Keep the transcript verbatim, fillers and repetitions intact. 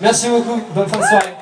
Merci beaucoup, bonne fin de soirée.